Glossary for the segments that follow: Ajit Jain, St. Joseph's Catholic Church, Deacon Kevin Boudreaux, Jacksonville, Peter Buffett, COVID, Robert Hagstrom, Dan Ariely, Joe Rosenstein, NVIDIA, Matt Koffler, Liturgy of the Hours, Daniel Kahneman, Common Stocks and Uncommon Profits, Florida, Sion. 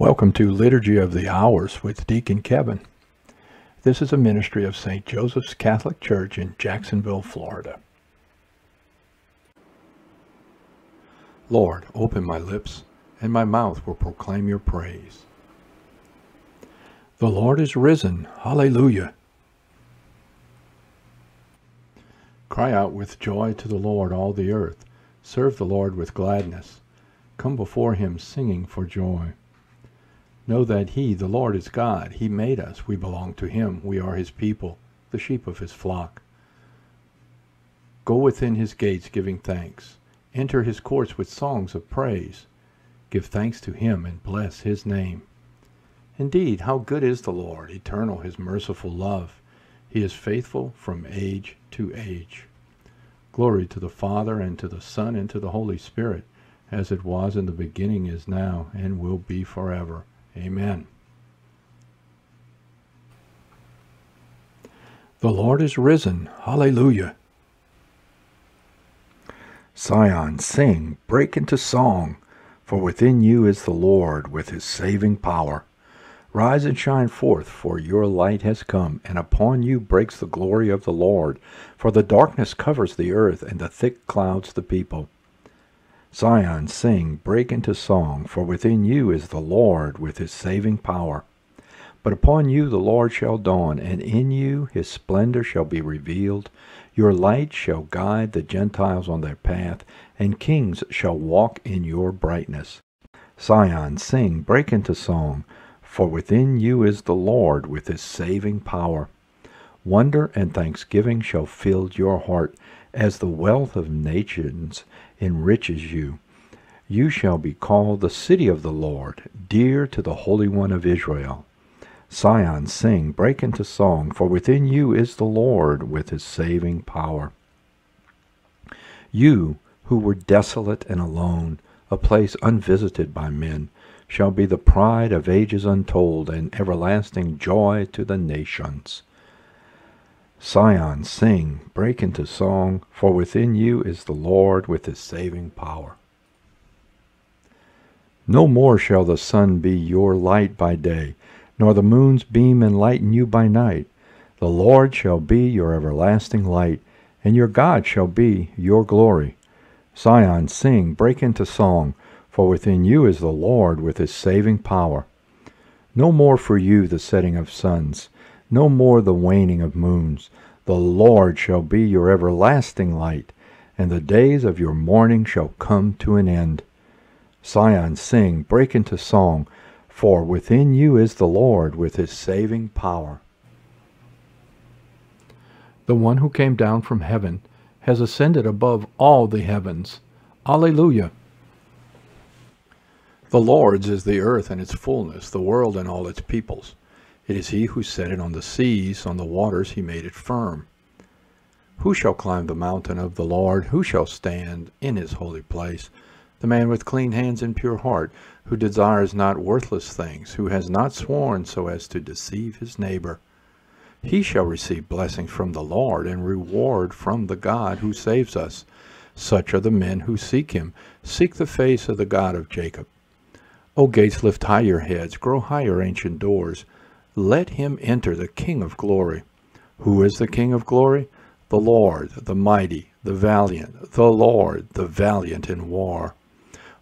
Welcome to Liturgy of the Hours with Deacon Kevin. This is a ministry of St. Joseph's Catholic Church in Jacksonville, Florida. Lord, open my lips, and my mouth will proclaim your praise. The Lord is risen. Hallelujah. Cry out with joy to the Lord, all the earth. Serve the Lord with gladness. Come before him singing for joy. Know that he, the Lord, is God. He made us. We belong to him. We are his people, the sheep of his flock. Go within his gates giving thanks. Enter his courts with songs of praise. Give thanks to him and bless his name. Indeed, how good is the Lord, eternal his merciful love. He is faithful from age to age. Glory to the Father, and to the Son, and to the Holy Spirit, as it was in the beginning, is now, and will be forever. Amen. The Lord is risen. Hallelujah. Sion, sing, break into song, for within you is the Lord with his saving power. Rise and shine forth, for your light has come, and upon you breaks the glory of the Lord. For the darkness covers the earth, and the thick clouds the people. Sion, sing, break into song, for within you is the Lord with his saving power. But upon you the Lord shall dawn, and in you his splendor shall be revealed. Your light shall guide the Gentiles on their path, and kings shall walk in your brightness. Sion, sing, break into song, for within you is the Lord with his saving power. Wonder and thanksgiving shall fill your heart, as the wealth of nations enriches you. You shall be called the city of the Lord, dear to the Holy One of Israel. Sion, sing, break into song, for within you is the Lord with his saving power. You, who were desolate and alone, a place unvisited by men, shall be the pride of ages untold, and everlasting joy to the nations. Sion, sing, break into song, for within you is the Lord with his saving power. No more shall the sun be your light by day, nor the moon's beam enlighten you by night. The Lord shall be your everlasting light, and your God shall be your glory. Sion, sing, break into song, for within you is the Lord with his saving power. No more for you the setting of suns, no more the waning of moons. The Lord shall be your everlasting light, and the days of your mourning shall come to an end. Sion, sing, break into song, for within you is the Lord with his saving power. The one who came down from heaven has ascended above all the heavens. Alleluia. The Lord's is the earth and its fullness, the world and all its peoples. It is he who set it on the seas, on the waters he made it firm. Who shall climb the mountain of the Lord? Who shall stand in his holy place? The man with clean hands and pure heart, who desires not worthless things, who has not sworn so as to deceive his neighbor. He shall receive blessing from the Lord and reward from the God who saves us. Such are the men who seek him. Seek the face of the God of Jacob. O gates, lift high your heads, grow higher, ancient doors. Let him enter, the King of glory. Who is the King of glory? The Lord, the mighty, the valiant, the Lord, the valiant in war.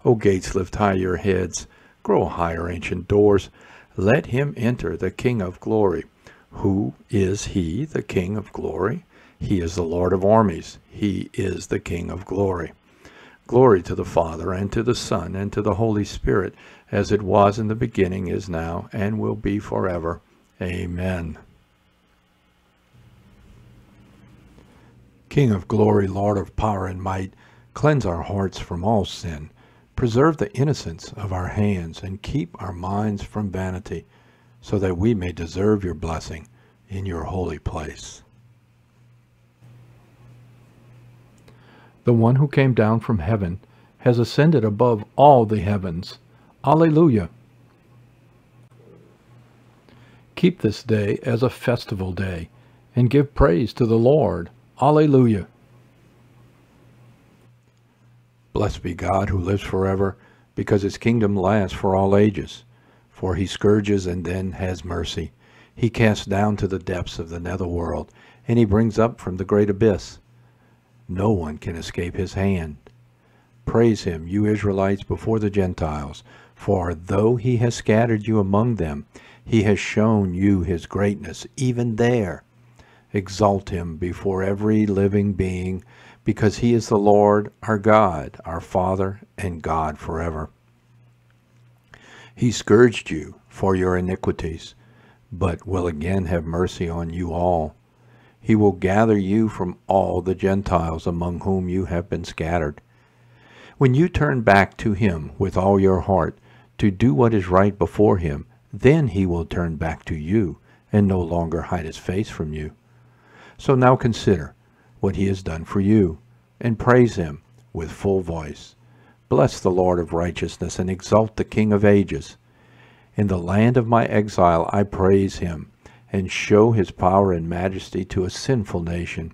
O gates, lift high your heads, grow higher, ancient doors. Let him enter, the King of glory. Who is he, the King of glory? He is the Lord of armies. He is the King of glory. Glory to the Father, and to the Son, and to the Holy Spirit, as it was in the beginning, is now, and will be forever. Amen. King of glory, Lord of power and might, cleanse our hearts from all sin, preserve the innocence of our hands, and keep our minds from vanity, so that we may deserve your blessing in your holy place. The one who came down from heaven has ascended above all the heavens. Alleluia. Keep this day as a festival day, and give praise to the Lord. Alleluia. Blessed be God who lives forever, because his kingdom lasts for all ages. for he scourges and then has mercy. He casts down to the depths of the nether world, and he brings up from the great abyss. No one can escape his hand. Praise him, you Israelites, before the Gentiles, for though he has scattered you among them, he has shown you his greatness, even there. Exalt him before every living being, because he is the Lord, our God, our Father, and God forever. He scourged you for your iniquities, but will again have mercy on you all. He will gather you from all the Gentiles among whom you have been scattered. When you turn back to him with all your heart to do what is right before him, then he will turn back to you and no longer hide his face from you. So now consider what he has done for you, and praise him with full voice. Bless the Lord of righteousness, and exalt the King of ages. In the land of my exile I praise him, and show his power and majesty to a sinful nation.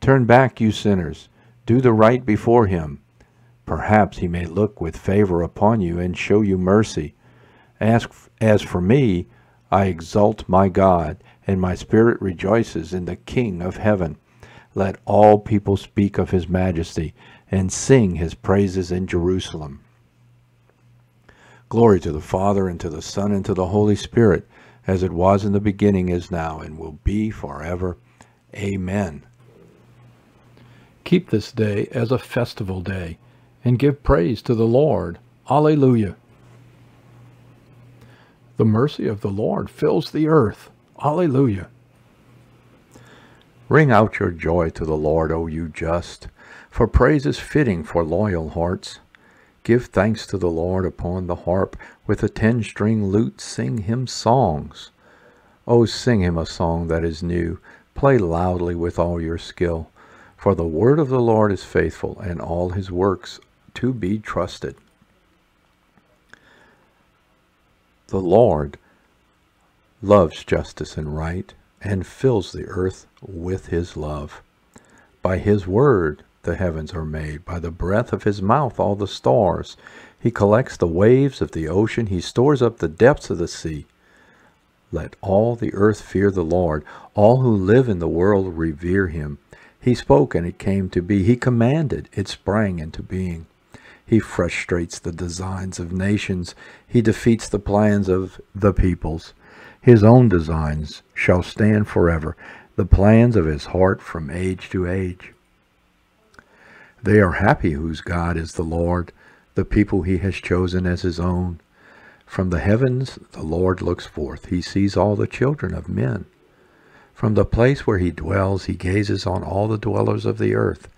Turn back, you sinners, do the right before him. Perhaps he may look with favor upon you and show you mercy. As for me, I exalt my God, and my spirit rejoices in the King of heaven. Let all people speak of his majesty, and sing his praises in Jerusalem. Glory to the Father, and to the Son, and to the Holy Spirit, as it was in the beginning, is now, and will be forever. Amen. Keep this day as a festival day, and give praise to the Lord. Alleluia. The mercy of the Lord fills the earth. Alleluia. Ring out your joy to the Lord, O you just, for praise is fitting for loyal hearts. Give thanks to the Lord upon the harp, with a 10-string lute sing him songs. O sing him a song that is new, play loudly with all your skill, for the word of the Lord is faithful, and all his works to be trusted. The Lord loves justice and right, and fills the earth with his love. By his word the heavens are made, by the breath of his mouth all the stars. He collects the waves of the ocean, he stores up the depths of the sea. Let all the earth fear the Lord, all who live in the world revere him. He spoke and it came to be, he commanded, it sprang into being. He frustrates the designs of nations. He defeats the plans of the peoples. His own designs shall stand forever, the plans of his heart from age to age. They are happy whose God is the Lord, the people he has chosen as his own. From the heavens the Lord looks forth. He sees all the children of men. From the place where he dwells, he gazes on all the dwellers of the earth.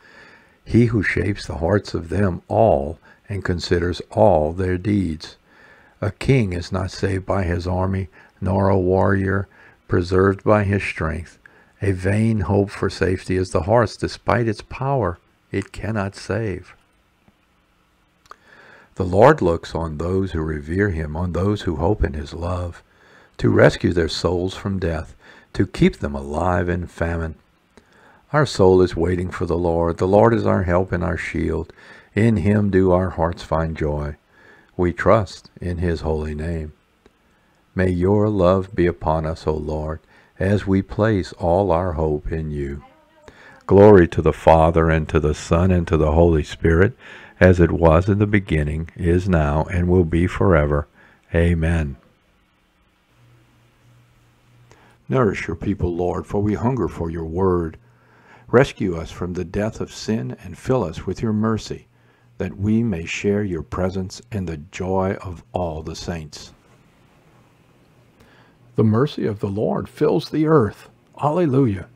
He who shapes the hearts of them all and considers all their deeds. A king is not saved by his army, nor a warrior preserved by his strength. A vain hope for safety is the horse. Despite its power, it cannot save. The Lord looks on those who revere him, on those who hope in his love, to rescue their souls from death, to keep them alive in famine. Our soul is waiting for the Lord. The Lord is our help and our shield. In him do our hearts find joy. We trust in his holy name. May your love be upon us, O Lord, as we place all our hope in you. Glory to the Father, and to the Son, and to the Holy Spirit, as it was in the beginning, is now, and will be forever. Amen. Nourish your people, Lord, for we hunger for your word. Rescue us from the death of sin and fill us with your mercy, that we may share your presence and the joy of all the saints. The mercy of the Lord fills the earth. Alleluia.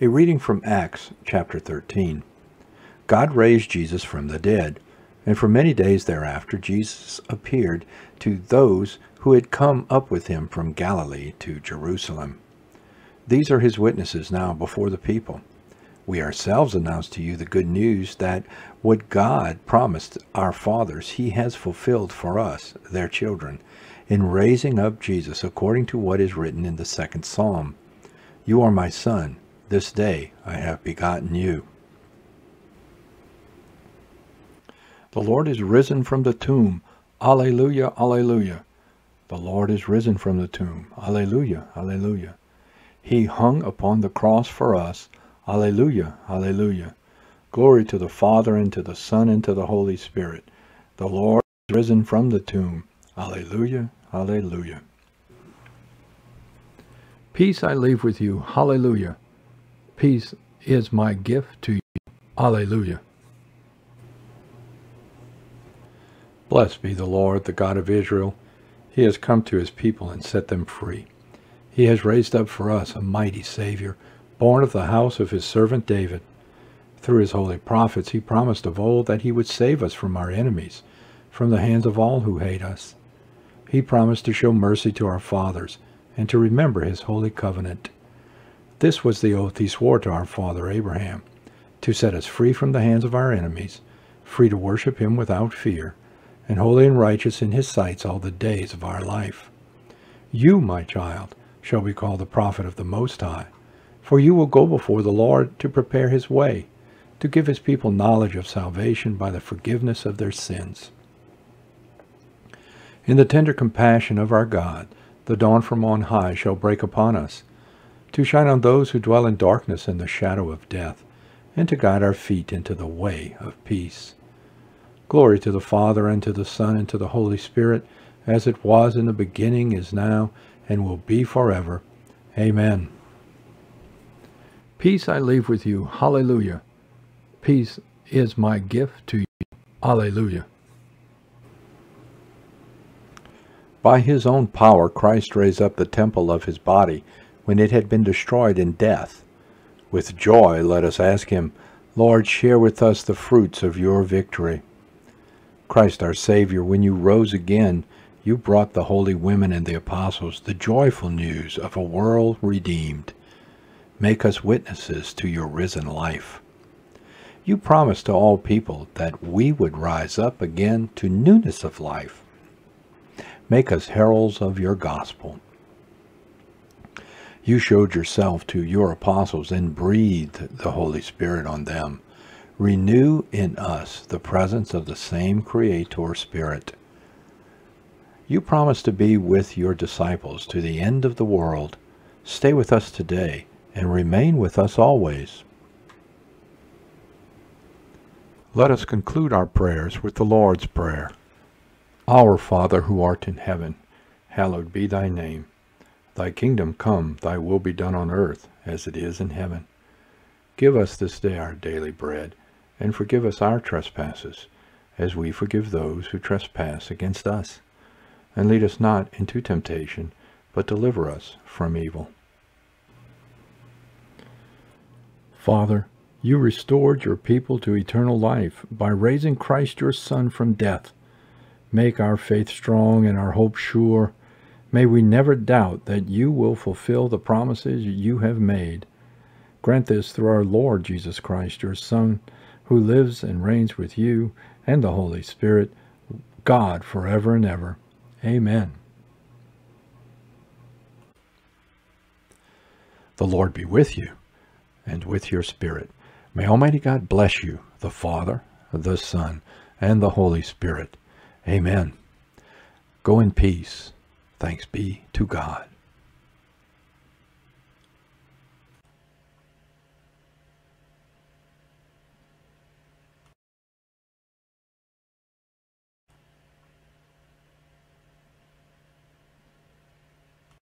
A reading from Acts chapter 13. God raised Jesus from the dead, and for many days thereafter Jesus appeared to those who had come up with him from Galilee to Jerusalem. These are his witnesses now before the people. We ourselves announce to you the good news that what God promised our fathers, he has fulfilled for us, their children, in raising up Jesus according to what is written in the 2nd Psalm. You are my son, this day I have begotten you. The Lord is risen from the tomb. Alleluia, alleluia. The Lord is risen from the tomb. Alleluia, alleluia. He hung upon the cross for us. Alleluia, alleluia. Glory to the Father, and to the Son, and to the Holy Spirit. The Lord is risen from the tomb. Alleluia, alleluia. Peace I leave with you. Hallelujah. Peace is my gift to you. Hallelujah. Blessed be the Lord, the God of Israel. He has come to his people and set them free. He has raised up for us a mighty Savior, born of the house of his servant David. Through his holy prophets he promised of old that he would save us from our enemies, from the hands of all who hate us. He promised to show mercy to our fathers, and to remember his holy covenant. This was the oath he swore to our father Abraham, to set us free from the hands of our enemies, free to worship him without fear, and holy and righteous in his sight all the days of our life. You, my child, shall be called the prophet of the Most High, for you will go before the Lord to prepare his way, to give his people knowledge of salvation by the forgiveness of their sins. In the tender compassion of our God, the dawn from on high shall break upon us, to shine on those who dwell in darkness and the shadow of death, and to guide our feet into the way of peace. Glory to the Father, and to the Son, and to the Holy Spirit, as it was in the beginning, is now, and will be forever. Amen. Peace I leave with you. Hallelujah. Peace is my gift to you. Hallelujah. By his own power Christ raised up the temple of his body when it had been destroyed in death. With joy let us ask him, Lord, share with us the fruits of your victory. Christ our Savior, when you rose again, you brought the holy women and the apostles the joyful news of a world redeemed. Make us witnesses to your risen life. You promised to all people that we would rise up again to newness of life. Make us heralds of your gospel. You showed yourself to your apostles and breathed the Holy Spirit on them. Renew in us the presence of the same Creator Spirit. You promised to be with your disciples to the end of the world. Stay with us today and remain with us always. Let us conclude our prayers with the Lord's Prayer. Our Father, who art in heaven, hallowed be thy name. Thy kingdom come, thy will be done on earth as it is in heaven. Give us this day our daily bread, and forgive us our trespasses, as we forgive those who trespass against us. And lead us not into temptation, but deliver us from evil. Father, you restored your people to eternal life by raising Christ your Son from death. Make our faith strong and our hope sure. May we never doubt that you will fulfill the promises you have made. Grant this through our Lord Jesus Christ, your Son, who lives and reigns with you and the Holy Spirit, God, forever and ever. Amen. The Lord be with you, and with your spirit. May Almighty God bless you, the Father, the Son, and the Holy Spirit. Amen. Go in peace. Thanks be to God.